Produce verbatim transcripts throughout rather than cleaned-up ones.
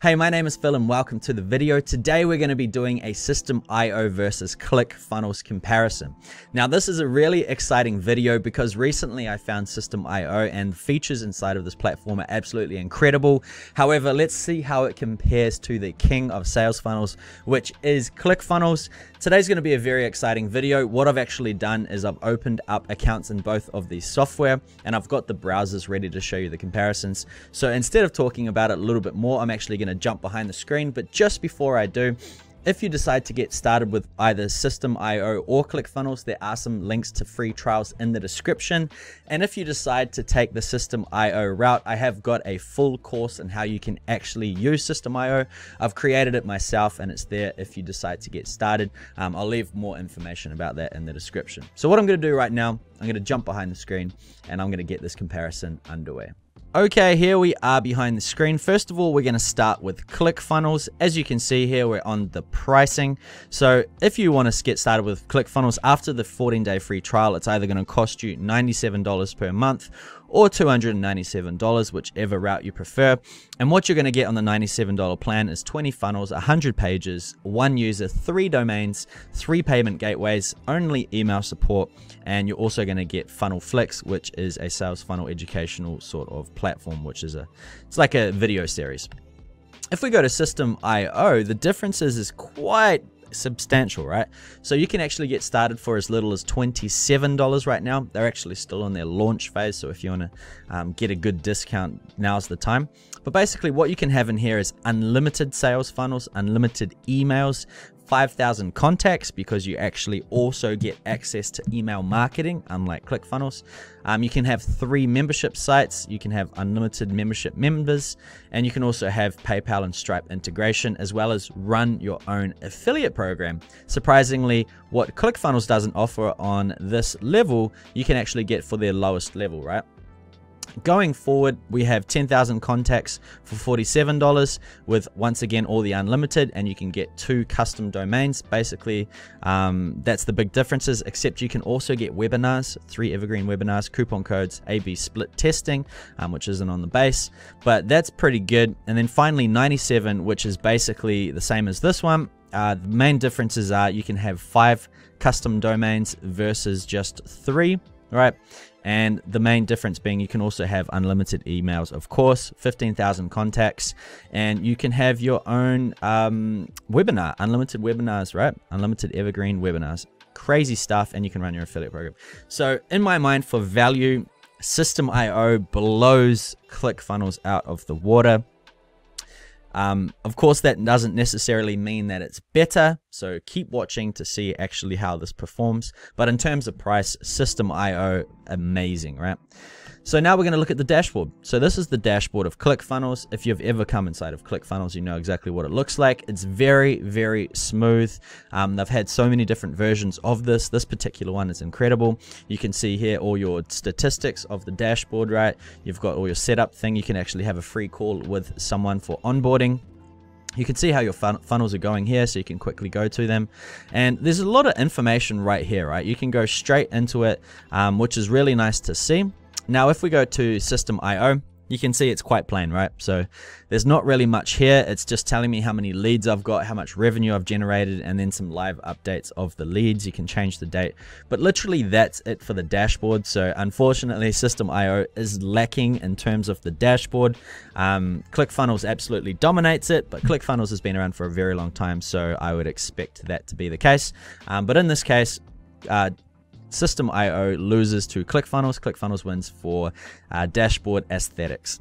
Hey, my name is Phil and welcome to the video. Today we're going to be doing a Systeme dot i o versus ClickFunnels comparison. Now this is a really exciting video because recently I found Systeme dot i o and the features inside of this platform are absolutely incredible. However, let's see how it compares to the king of sales funnels, which is ClickFunnels. Today's going to be a very exciting video. What I've actually done is I've opened up accounts in both of these software and I've got the browsers ready to show you the comparisons. So instead of talking about it a little bit more, I'm actually going to jump behind the screen. But just before I do, if you decide to get started with either Systeme dot i o or ClickFunnels, there are some links to free trials in the description. And if you decide to take the Systeme dot i o route, I have got a full course on how you can actually use Systeme dot i o. I've created it myself and it's there if you decide to get started. Um, I'll leave more information about that in the description. So what I'm going to do right now, I'm going to jump behind the screen and I'm going to get this comparison underway. Okay, here we are behind the screen. First of all, we're going to start with ClickFunnels. As you can see here, we're on the pricing. So if you want to get started with ClickFunnels after the fourteen day free trial, it's either going to cost you ninety-seven dollars per month or two hundred ninety-seven dollars, whichever route you prefer. And what you're going to get on the ninety-seven dollar plan is twenty funnels, one hundred pages, one user, three domains, three payment gateways, only email support, and you're also going to get Funnel Flix, which is a sales funnel educational sort of platform, which is a, it's like a video series. If we go to Systeme dot i o, the differences is quite substantial, right? So you can actually get started for as little as twenty-seven dollars right now. They're actually still on their launch phase, so if you want to um, get a good discount, now's the time. But basically what you can have in here is unlimited sales funnels, unlimited emails, five thousand contacts, because you actually also get access to email marketing, unlike ClickFunnels. Um, you can have three membership sites, you can have unlimited membership members, and you can also have PayPal and Stripe integration, as well as run your own affiliate program. Surprisingly, what ClickFunnels doesn't offer on this level, you can actually get for their lowest level, right? Going forward, we have ten thousand contacts for forty-seven dollars with, once again, all the unlimited, and you can get two custom domains. Basically, um, that's the big differences, except you can also get webinars, three evergreen webinars, coupon codes, A B split testing, um, which isn't on the base, but that's pretty good. And then finally, ninety-seven, which is basically the same as this one. Uh, the main differences are you can have five custom domains versus just three. Right, and the main difference being you can also have unlimited emails, of course, fifteen thousand contacts, and you can have your own um, webinar, unlimited webinars, right? Unlimited evergreen webinars, crazy stuff, and you can run your affiliate program. So in my mind, for value, Systeme dot i o blows ClickFunnels out of the water. Um, of course, that doesn't necessarily mean that it's better, so keep watching to see actually how this performs. But in terms of price, Systeme dot i o, amazing, right? So now we're going to look at the dashboard. So this is the dashboard of ClickFunnels. If you've ever come inside of ClickFunnels, you know exactly what it looks like. It's very, very smooth. Um, they've had so many different versions of this. This particular one is incredible. You can see here all your statistics of the dashboard, right? You've got all your setup thing. You can actually have a free call with someone for onboarding. You can see how your fun funnels are going here, so you can quickly go to them. And there's a lot of information right here, right? You can go straight into it, um, which is really nice to see. Now, if we go to Systeme dot i o, you can see it's quite plain, right? So there's not really much here. It's just telling me how many leads I've got, how much revenue I've generated, and then some live updates of the leads. You can change the date, but literally that's it for the dashboard. So unfortunately, Systeme dot i o is lacking in terms of the dashboard. Um, ClickFunnels absolutely dominates it, but ClickFunnels has been around for a very long time, so I would expect that to be the case. Um, but in this case, uh, Systeme dot i o loses to ClickFunnels. ClickFunnels wins for uh, dashboard aesthetics.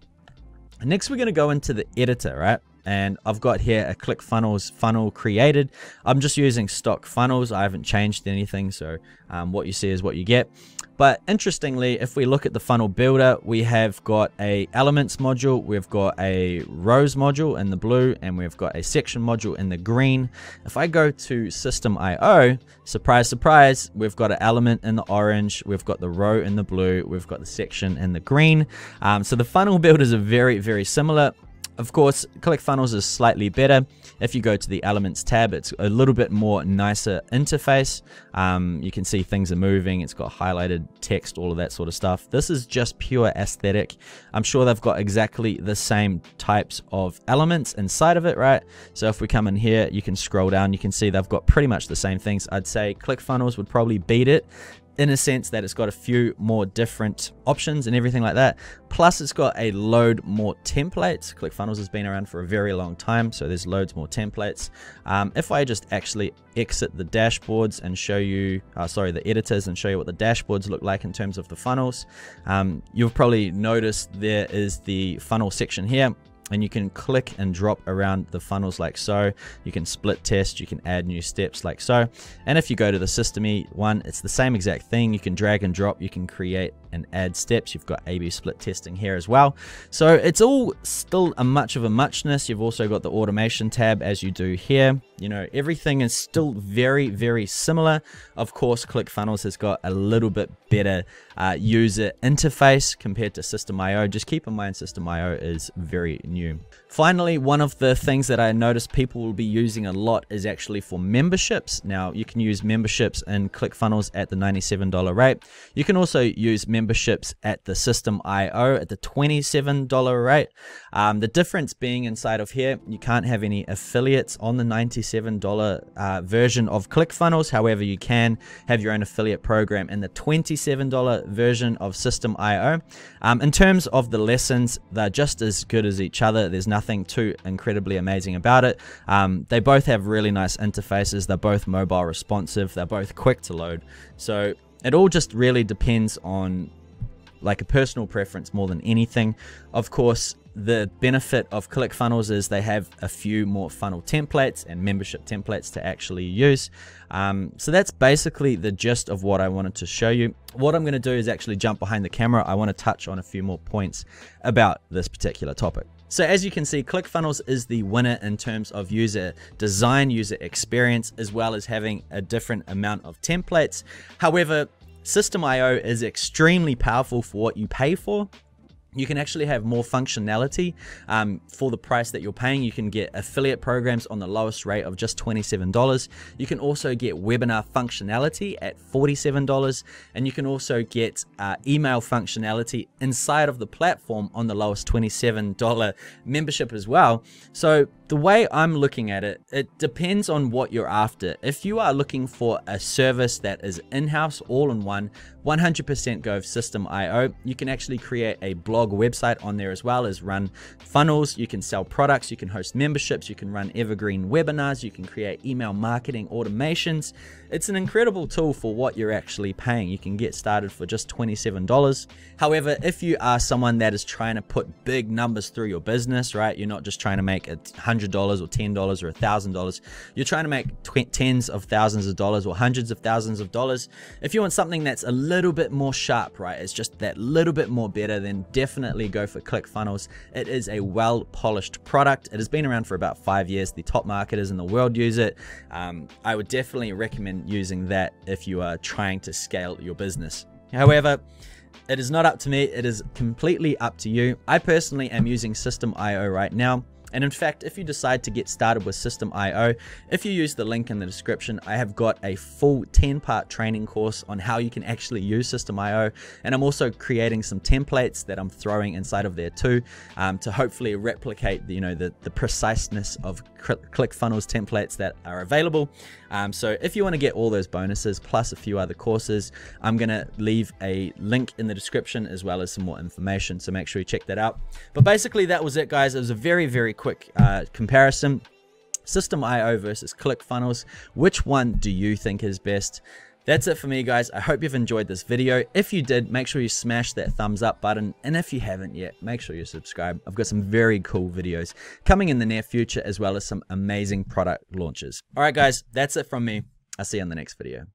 Next, we're going to go into the editor, right? And I've got here a ClickFunnels funnel created. I'm just using stock funnels. I haven't changed anything, so um, what you see is what you get. But interestingly, if we look at the funnel builder, we have got a elements module, we've got a rows module in the blue, and we've got a section module in the green. If I go to Systeme dot i o, surprise, surprise, we've got an element in the orange, we've got the row in the blue, we've got the section in the green. Um, so the funnel builders are very, very similar. Of course, ClickFunnels is slightly better. If you go to the Elements tab, it's a little bit more nicer interface. Um, you can see things are moving. It's got highlighted text, all of that sort of stuff. This is just pure aesthetic. I'm sure they've got exactly the same types of elements inside of it, right? So if we come in here, you can scroll down. You can see they've got pretty much the same things. I'd say ClickFunnels would probably beat it, in a sense that it's got a few more different options and everything like that. Plus it's got a load more templates. ClickFunnels has been around for a very long time, so there's loads more templates. Um, if I just actually exit the dashboards and show you, uh, sorry, the editors and show you what the dashboards look like in terms of the funnels, um, you'll probably notice there is the funnel section here. And you can click and drop around the funnels like so. You can split test, you can add new steps like so. And if you go to the Systeme one, it's the same exact thing. You can drag and drop, you can create and add steps. You've got A B split testing here as well. So it's all still a much of a muchness. You've also got the automation tab as you do here. You know, everything is still very, very similar. Of course, ClickFunnels has got a little bit better uh, user interface compared to Systeme dot I O. Just keep in mind, Systeme dot I O is very new. You. Finally, one of the things that I noticed people will be using a lot is actually for memberships. Now, you can use memberships in ClickFunnels at the ninety-seven dollar rate. You can also use memberships at the Systeme dot I O at the twenty-seven dollar rate. Um, the difference being inside of here, you can't have any affiliates on the ninety-seven dollar uh, version of ClickFunnels. However, you can have your own affiliate program in the twenty-seven dollar version of Systeme dot I O. Um, in terms of the lessons, they're just as good as each other. Other. There's nothing too incredibly amazing about it. Um, they both have really nice interfaces. They're both mobile responsive. They're both quick to load. So it all just really depends on like a personal preference more than anything. Of course, the benefit of ClickFunnels is they have a few more funnel templates and membership templates to actually use. Um, so that's basically the gist of what I wanted to show you. What I'm going to do is actually jump behind the camera. I want to touch on a few more points about this particular topic. So as you can see, ClickFunnels is the winner in terms of user design, user experience, as well as having a different amount of templates. However, Systeme dot I O is extremely powerful for what you pay for. You can actually have more functionality um, for the price that you're paying. You can get affiliate programs on the lowest rate of just twenty-seven dollars. You can also get webinar functionality at forty-seven dollars. And you can also get uh, email functionality inside of the platform on the lowest twenty-seven dollar membership as well. So the way I'm looking at it, it depends on what you're after. If you are looking for a service that is in-house, all-in-one, one hundred percent go with Systeme dot I O. You can actually create a blog website on there as well as run funnels. You can sell products, you can host memberships, you can run evergreen webinars, you can create email marketing automations. It's an incredible tool for what you're actually paying. You can get started for just twenty-seven dollars. However, if you are someone that is trying to put big numbers through your business, right? You're not just trying to make a hundred dollars or ten dollars or a thousand dollars. You're trying to make tens of thousands of dollars or hundreds of thousands of dollars. If you want something that's a little bit more sharp, right, it's just that little bit more better, then definitely go for ClickFunnels. It is a well polished product. It has been around for about five years. The top marketers in the world use it. um, I would definitely recommend using that if you are trying to scale your business. However, it is not up to me. It is completely up to you. I personally am using Systeme dot I O right now. And in fact, if you decide to get started with Systeme dot I O, if you use the link in the description, I have got a full ten part training course on how you can actually use Systeme dot I O. And I'm also creating some templates that I'm throwing inside of there too, um, to hopefully replicate the, you know, the, the preciseness of ClickFunnels templates that are available. Um, so if you want to get all those bonuses, plus a few other courses, I'm going to leave a link in the description as well as some more information. So make sure you check that out. But basically that was it, guys. It was a very, very quick uh, comparison. Systeme dot I O versus ClickFunnels. Which one do you think is best? That's it for me, guys. I hope you've enjoyed this video. If you did, make sure you smash that thumbs up button. And if you haven't yet, make sure you subscribe. I've got some very cool videos coming in the near future, as well as some amazing product launches. All right, guys, that's it from me. I'll see you in the next video.